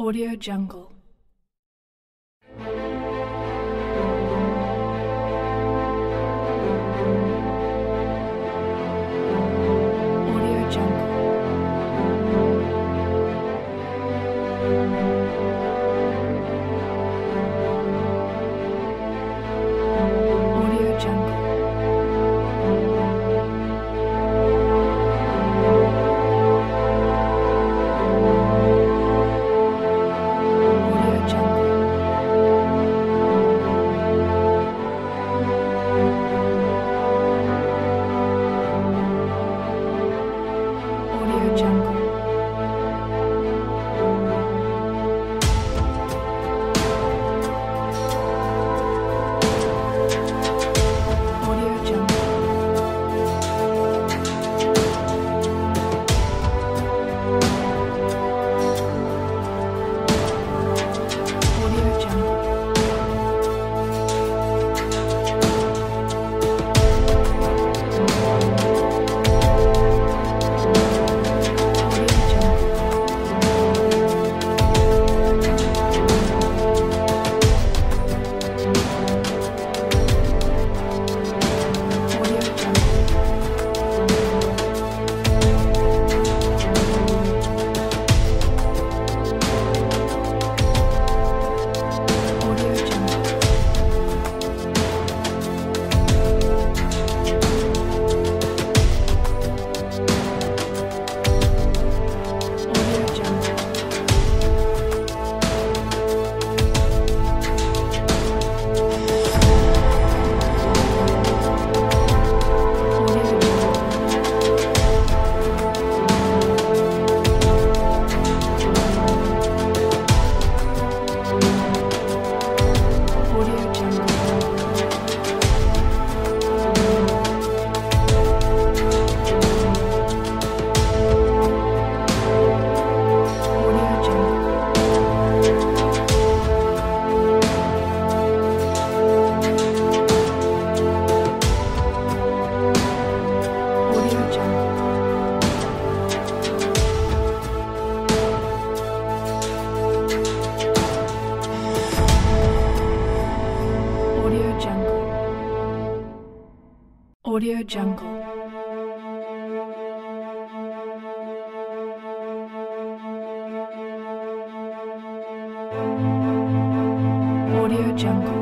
AudioJungle. AudioJungle. AudioJungle.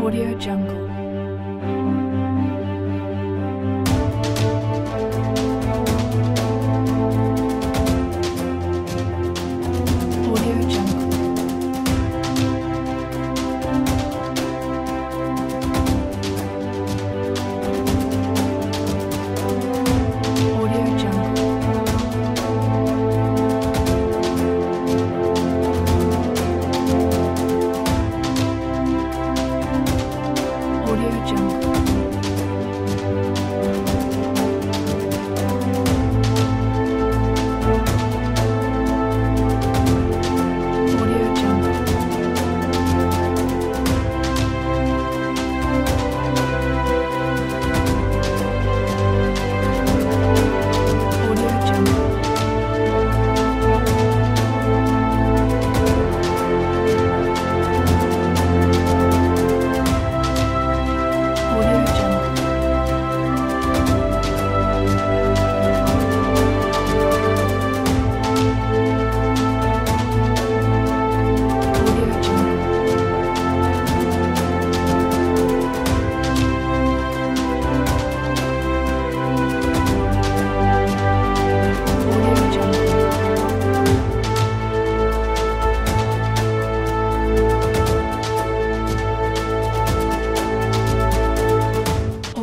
AudioJungle. AudioJungle. AudioJungle. AudioJungle. AudioJungle.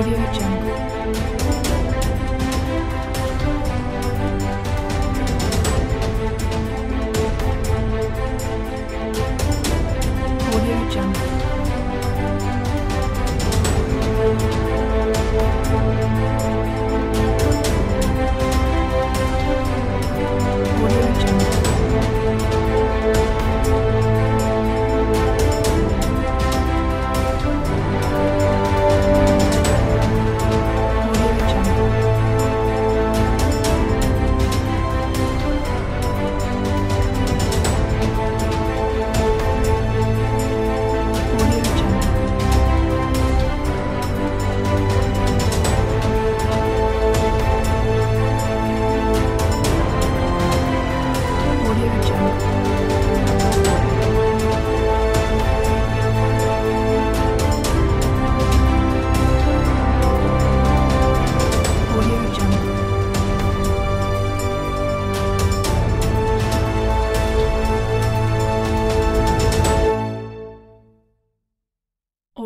AudioJungle.